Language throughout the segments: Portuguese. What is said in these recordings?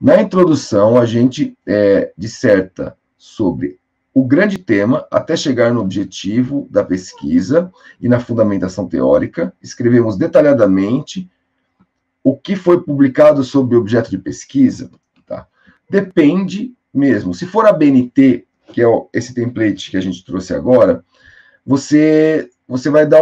Na introdução, a gente disserta sobre o grande tema até chegar no objetivo da pesquisa e na fundamentação teórica. Escrevemos detalhadamente o que foi publicado sobre o objeto de pesquisa. Tá? Depende mesmo. Se for a BNT, que é esse template que a gente trouxe agora, você vai dar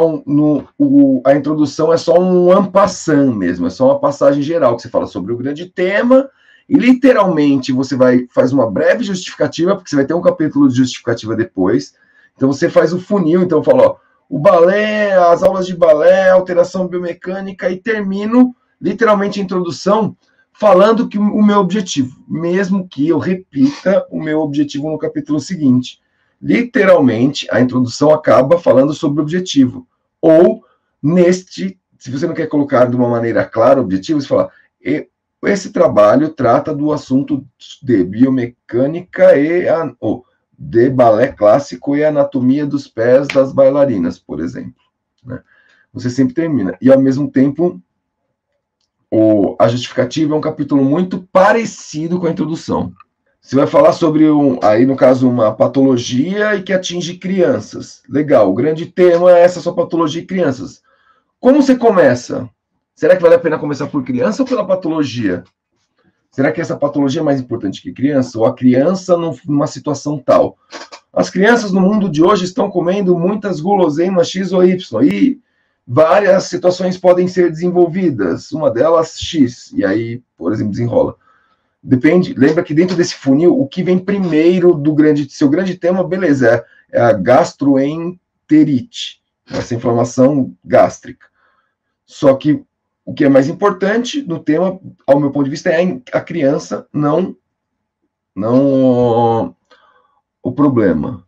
a introdução é só um en passant mesmo, é só uma passagem geral que você fala sobre o grande tema e literalmente você faz uma breve justificativa, porque você vai ter um capítulo de justificativa depois. Então você faz o funil, então fala, ó, o balé, as aulas de balé, alteração biomecânica e termino literalmente a introdução falando que o meu objetivo, mesmo que eu repita o meu objetivo no capítulo seguinte. Literalmente, a introdução acaba falando sobre o objetivo. Ou, se você não quer colocar de uma maneira clara o objetivo, você fala, esse trabalho trata do assunto de biomecânica de balé clássico e anatomia dos pés das bailarinas, por exemplo. Né? Você sempre termina. E, ao mesmo tempo, a justificativa é um capítulo muito parecido com a introdução. Você vai falar sobre, aí no caso, uma patologia e que atinge crianças. Legal, o grande tema é essa sua patologia e crianças. Como você começa? Será que vale a pena começar por criança ou pela patologia? Será que essa patologia é mais importante que criança? Ou a criança numa situação tal? As crianças no mundo de hoje estão comendo muitas guloseimas X ou Y. E várias situações podem ser desenvolvidas. Uma delas, X. E aí, por exemplo, desenrola. Depende, lembra que dentro desse funil, o que vem primeiro do seu grande tema, beleza, é a gastroenterite, essa inflamação gástrica. Só que o que é mais importante no tema, ao meu ponto de vista, é a criança, não o problema.